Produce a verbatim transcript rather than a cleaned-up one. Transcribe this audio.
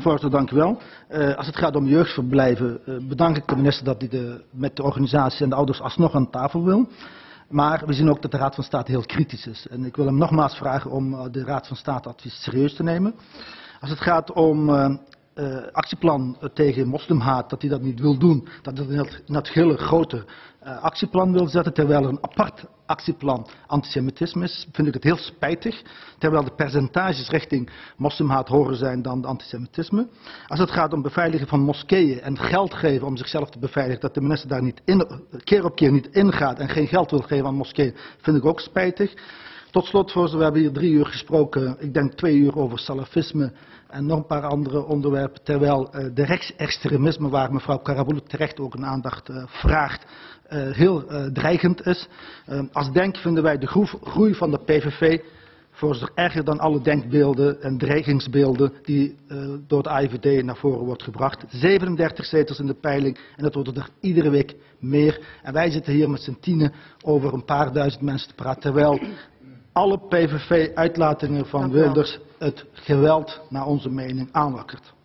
voorzitter, dank u wel. Uh, als het gaat om jeugdverblijven, uh, bedank ik de minister dat hij de, met de organisatie en de ouders alsnog aan tafel wil. Maar we zien ook dat de Raad van State heel kritisch is. En ik wil hem nogmaals vragen om de Raad van State advies serieus te nemen. Als het gaat om uh, uh, actieplan tegen moslimhaat, dat hij dat niet wil doen. Dat hij dat hele grote uh, actieplan wil zetten, terwijl er een apart actieplan antisemitisme is, vind ik het heel spijtig. Terwijl de percentages richting moslimhaat hoger zijn dan antisemitisme. Als het gaat om beveiligen van moskeeën en geld geven om zichzelf te beveiligen, dat de minister daar niet in, keer op keer niet ingaat en geen geld wil geven aan moskeeën, vind ik ook spijtig. Tot slot, voorzitter, we hebben hier drie uur gesproken, ik denk twee uur over salafisme en nog een paar andere onderwerpen, terwijl uh, de rechtsextremisme, waar mevrouw Karabulu terecht ook een aandacht uh, vraagt, uh, heel uh, dreigend is. Uh, als DENK vinden wij de groef, groei van de P V V, voorzitter, erger dan alle denkbeelden en dreigingsbeelden die uh, door de A I V D naar voren wordt gebracht. zevenendertig zetels in de peiling en dat wordt er iedere week meer. En wij zitten hier met z'n tienen over een paar duizend mensen te praten, terwijl alle P V V-uitlatingen van Wilders het geweld naar onze mening aanwakkert.